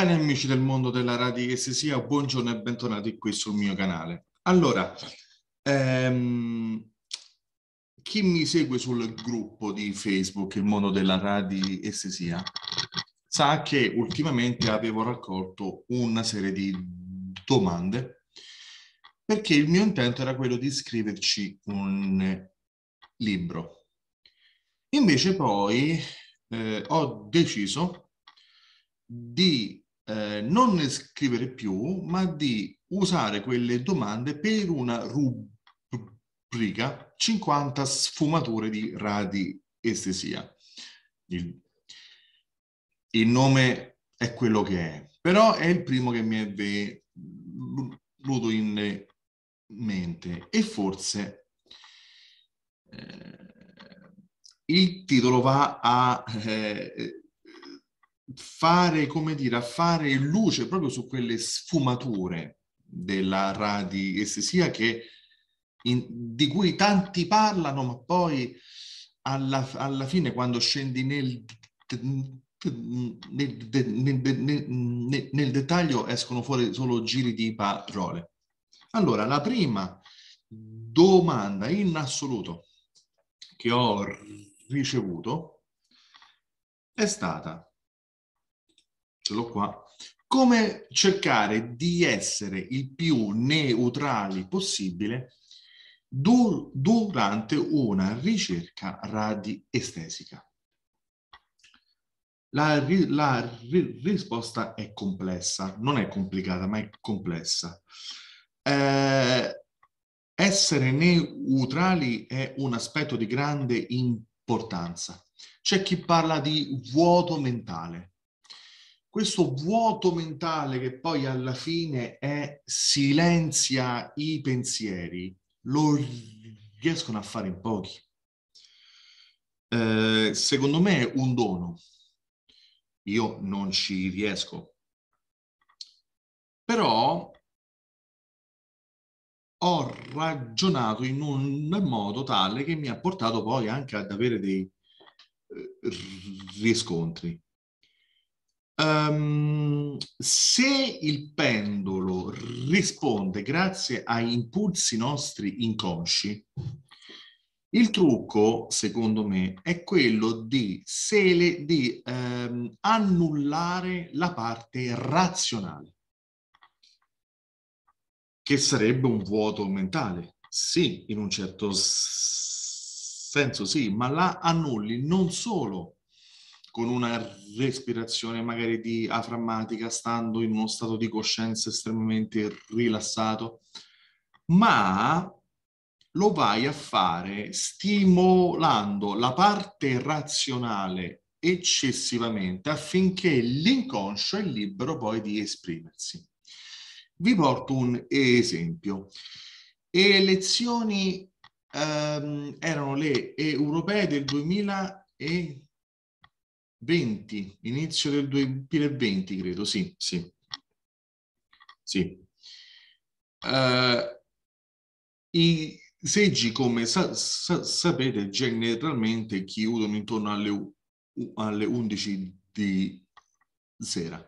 Cari amici del mondo della radiestesia, buongiorno e bentornati qui sul mio canale. Allora, chi mi segue sul gruppo di Facebook Il Mondo della Radiestesia sa che ultimamente avevo raccolto una serie di domande perché il mio intento era quello di scriverci un libro. Invece poi ho deciso di non scrivere più, ma di usare quelle domande per una rubrica 50 sfumature di radiestesia. Il nome è quello che è, però è il primo che mi è venuto in mente e forse il titolo va a fare, come dire, a fare luce proprio su quelle sfumature della radiestesia di cui tanti parlano, ma poi alla fine, quando scendi nel dettaglio, escono fuori solo giri di parole. Allora, la prima domanda in assoluto che ho ricevuto è stata: qua, come cercare di essere il più neutrali possibile durante una ricerca radiestesica? La risposta è complessa, non è complicata, ma è complessa. Essere neutrali è un aspetto di grande importanza. C'è chi parla di vuoto mentale. Questo vuoto mentale che poi alla fine silenzia i pensieri, lo riescono a fare in pochi. Secondo me è un dono. Io non ci riesco. Però ho ragionato in un modo tale che mi ha portato poi anche ad avere dei riscontri. Se il pendolo risponde grazie ai impulsi nostri inconsci, il trucco, secondo me, è quello di annullare la parte razionale, che sarebbe un vuoto mentale. Sì, in un certo senso sì, ma la annulli non solo con una respirazione magari di aframmatica, stando in uno stato di coscienza estremamente rilassato, ma lo vai a fare stimolando la parte razionale eccessivamente, affinché l'inconscio è libero poi di esprimersi. Vi porto un esempio. Elezioni erano le europee del 2020, inizio del 2020, credo, sì. I seggi, come sapete, generalmente chiudono intorno alle 11 di sera.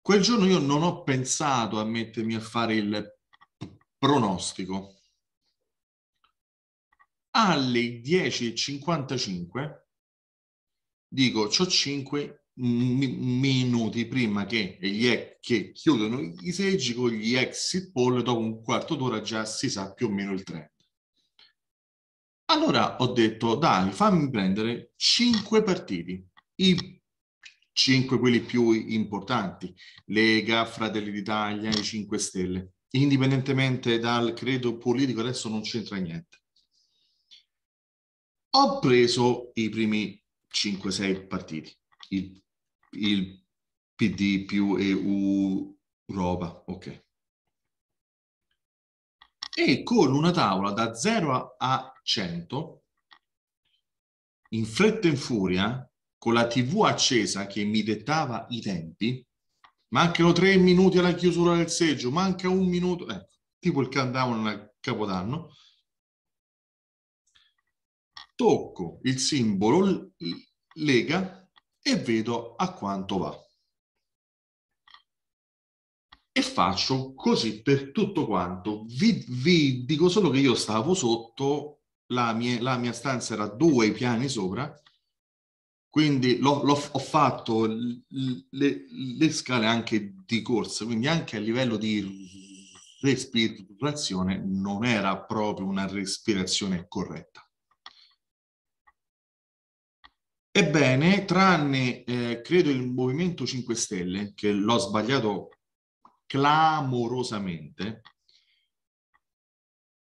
Quel giorno io non ho pensato a mettermi a fare il pronostico. Alle 10:55 dico, c'ho 5 minuti prima che chiudono i seggi con gli exit poll, dopo un quarto d'ora già si sa più o meno il trend. Allora ho detto, dai, fammi prendere 5 partiti, i 5 quelli più importanti: Lega, Fratelli d'Italia, i 5 Stelle, indipendentemente dal credo politico, adesso non c'entra niente. Ho preso i primi 5-6 partiti, il PD più Europa, ok. E con una tavola da 0 a 100, in fretta e in furia, con la TV accesa che mi dettava i tempi, mancano 3 minuti alla chiusura del seggio, manca un minuto, tipo il countdown a Capodanno, tocco il simbolo Lega e vedo a quanto va. e faccio così per tutto quanto. Vi dico solo che io stavo sotto, la mia stanza era 2 piani sopra, quindi ho fatto le scale anche di corsa, quindi anche a livello di respirazione non era proprio una respirazione corretta. Ebbene, tranne credo il Movimento 5 Stelle, che l'ho sbagliato clamorosamente,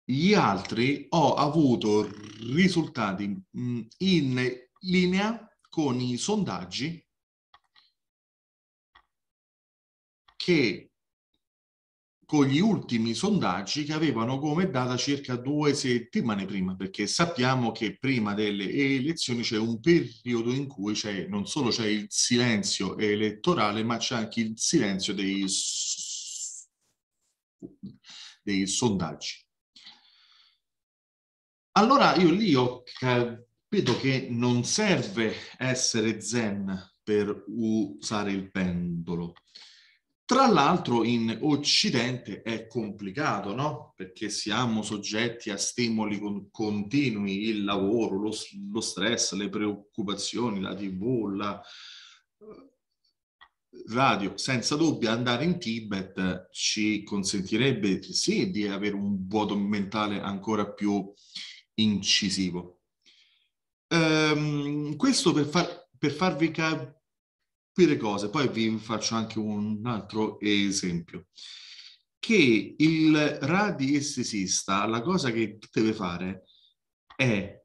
gli altri ho avuto risultati in linea con i sondaggi con gli ultimi sondaggi che avevano come data circa 2 settimane prima, perché sappiamo che prima delle elezioni c'è un periodo in cui non solo c'è il silenzio elettorale, ma c'è anche il silenzio dei sondaggi. Allora io lì ho capito che non serve essere zen per usare il pendolo. Tra l'altro in Occidente è complicato, no? Perché siamo soggetti a stimoli continui, il lavoro, lo stress, le preoccupazioni, la TV, la radio. Senza dubbio andare in Tibet ci consentirebbe, sì, di avere un vuoto mentale ancora più incisivo. Questo per farvi capire cose, poi vi faccio anche un altro esempio, che il radiestesista la cosa che deve fare è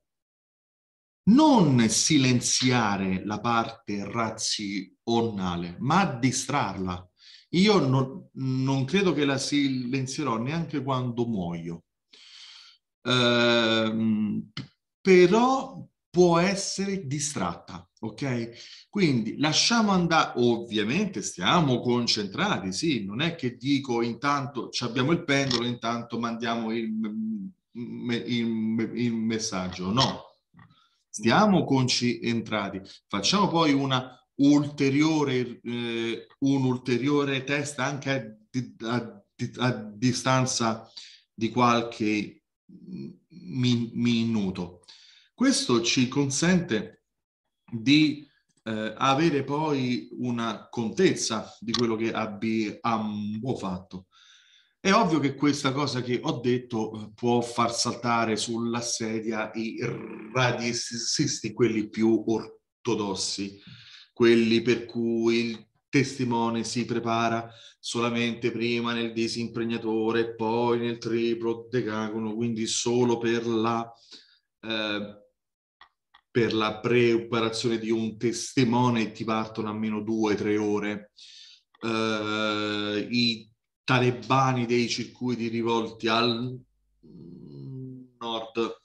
non silenziare la parte razionale, ma distrarla. Io non credo che la silenzierò neanche quando muoio, però può essere distratta, ok? Quindi lasciamo andare, ovviamente stiamo concentrati, sì, non è che dico intanto abbiamo il pendolo, intanto mandiamo il messaggio, no, stiamo concentrati, facciamo poi un ulteriore test anche a distanza di qualche minuto. Questo ci consente di avere poi una contezza di quello che abbiamo fatto. È ovvio che questa cosa che ho detto può far saltare sulla sedia i radiestesisti, quelli più ortodossi, quelli per cui il testimone si prepara solamente prima nel disimpregnatore e poi nel triplo decagono, quindi solo per la preparazione di un testimone ti partono almeno 2 o 3 ore. I talebani dei circuiti rivolti al nord,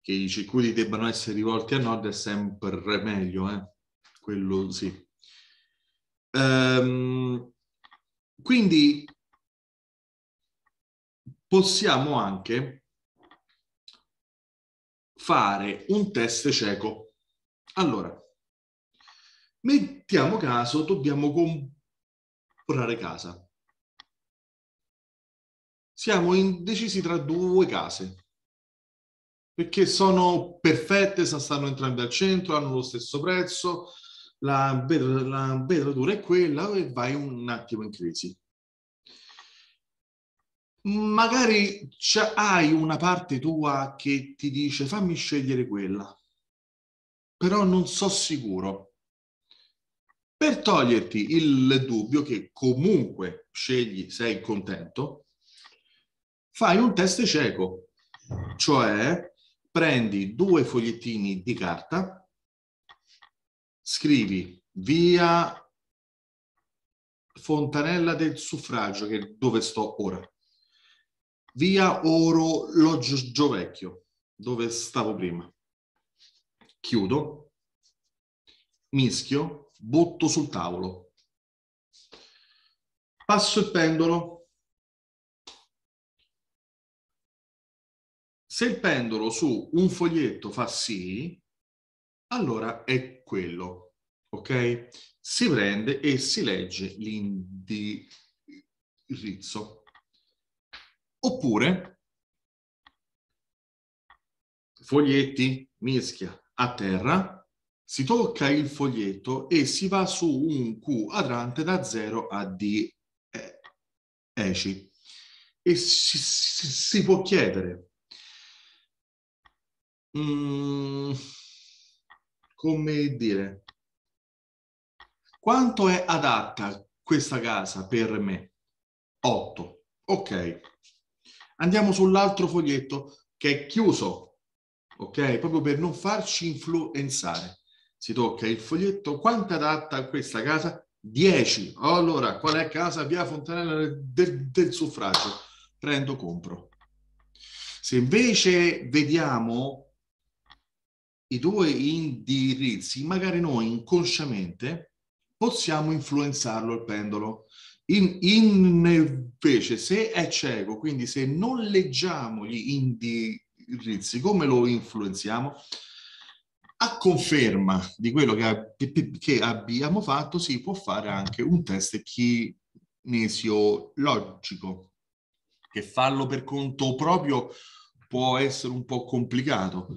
che i circuiti debbano essere rivolti al nord è sempre meglio, quello sì. Quindi possiamo anche fare un test cieco. Allora, mettiamo caso dobbiamo comprare casa. Siamo indecisi tra 2 case, perché sono perfette, stanno entrambe al centro, hanno lo stesso prezzo, la vetratura è quella e vai un attimo in crisi. Magari hai una parte tua che ti dice fammi scegliere quella, però non so sicuro. Per toglierti il dubbio che comunque scegli, sei contento, fai un test cieco, cioè prendi 2 fogliettini di carta, scrivi via Fontanella del Suffragio, che è dove sto ora, via Orologio Vecchio, dove stavo prima. Chiudo, mischio, butto sul tavolo. Passo il pendolo. Se il pendolo su un foglietto fa sì, allora è quello, ok? Si prende e si legge l'indicazione. rizzo. Oppure foglietti, mischia, a terra, si tocca il foglietto e si va su un Q quadrante da 0 a D10. E si può chiedere come dire, quanto è adatta questa casa per me? 8. Ok. Andiamo sull'altro foglietto che è chiuso, ok? Proprio per non farci influenzare. Si tocca il foglietto. Quanto è adatta questa casa? 10. Allora, qual è casa? Via Fontanella del Suffragio. Prendo, compro. Se invece vediamo i due indirizzi, magari noi inconsciamente possiamo influenzarlo il pendolo. Invece se è cieco, quindi se non leggiamo gli indirizzi, come lo influenziamo? A conferma di quello che abbiamo fatto, si può fare anche un test kinesiologico, che farlo per conto proprio può essere un po' complicato,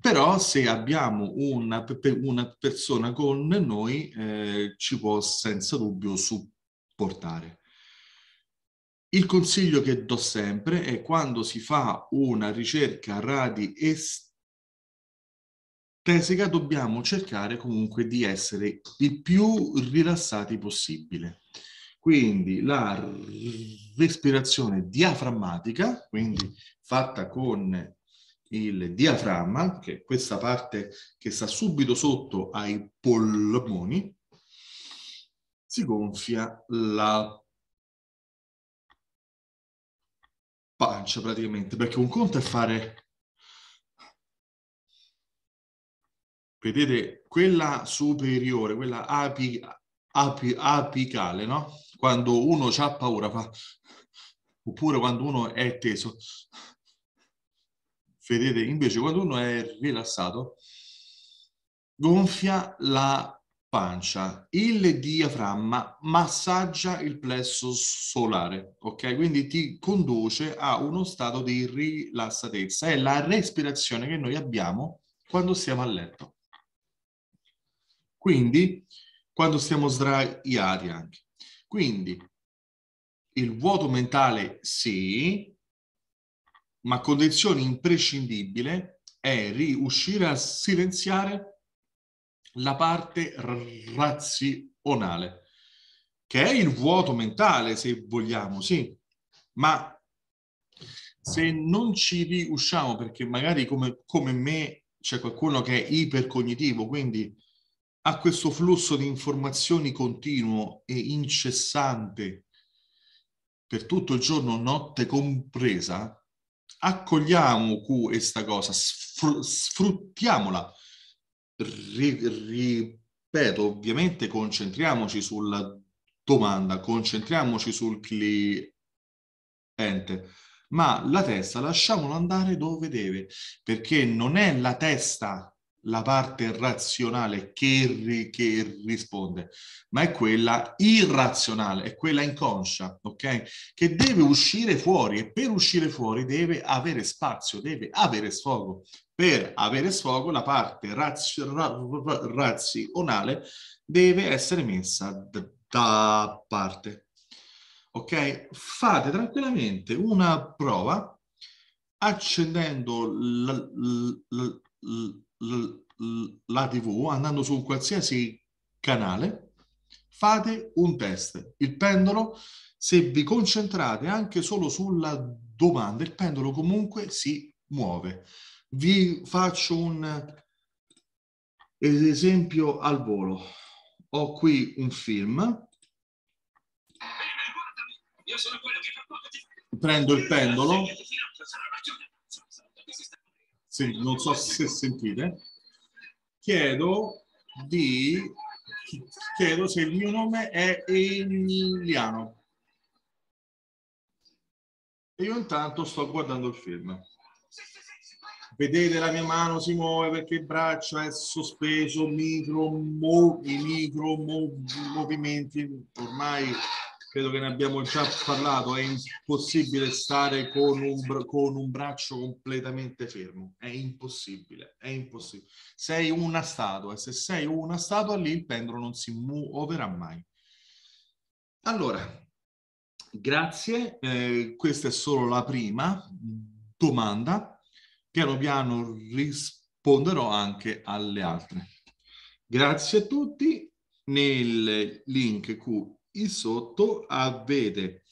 però se abbiamo una persona con noi ci può senza dubbio supportare. Il consiglio che do sempre è quando si fa una ricerca radiestesica dobbiamo cercare comunque di essere il più rilassati possibile. Quindi la respirazione diaframmatica, quindi fatta con il diaframma, che è questa parte che sta subito sotto ai polmoni, si gonfia la pancia praticamente, perché un conto è fare... Vedete, quella superiore, quella apicale, no? Quando uno ha paura, fa... oppure quando uno è teso. Vedete, invece quando uno è rilassato, gonfia la pancia. Il diaframma massaggia il plesso solare, ok? Quindi ti conduce a uno stato di rilassatezza. È la respirazione che noi abbiamo quando stiamo a letto. Quindi, quando stiamo sdraiati anche. Quindi, il vuoto mentale sì, ma condizione imprescindibile è riuscire a silenziare la parte razionale, che è il vuoto mentale, se vogliamo, sì. Ma se non ci riusciamo, perché magari come me c'è qualcuno che è ipercognitivo, quindi a questo flusso di informazioni continuo e incessante per tutto il giorno, notte compresa, accogliamo questa cosa, sfruttiamola. Ripeto, ovviamente concentriamoci sulla domanda, concentriamoci sul cliente, ma la testa lasciamola andare dove deve, perché non è la testa la parte razionale che risponde, ma è quella irrazionale, è quella inconscia, ok? Che deve uscire fuori e per uscire fuori deve avere spazio, deve avere sfogo. Per avere sfogo la parte razionale deve essere messa da parte, ok? Fate tranquillamente una prova accendendo la TV, andando su qualsiasi canale, fate un test. Il pendolo, se vi concentrate anche solo sulla domanda, il pendolo comunque si muove. Vi faccio un esempio al volo. Ho qui un film. Io sono quello che fa poco di... Prendo il pendolo. Non so se sentite, chiedo se il mio nome è Emiliano e io intanto sto guardando il film. Vedete, la mia mano si muove perché il braccio è sospeso, i micro movimenti ormai credo che ne abbiamo già parlato, è impossibile stare con un braccio completamente fermo, è impossibile. Sei una statua, e se sei una statua lì il pendolo non si muoverà mai. Allora, grazie, questa è solo la prima domanda, piano piano risponderò anche alle altre. Grazie a tutti, nel link qui sotto avete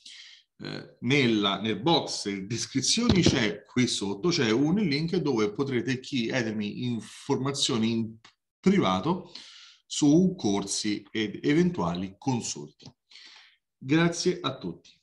nel box descrizioni c'è qui sotto, c'è un link dove potrete chiedermi informazioni in privato su corsi ed eventuali consulti. Grazie a tutti.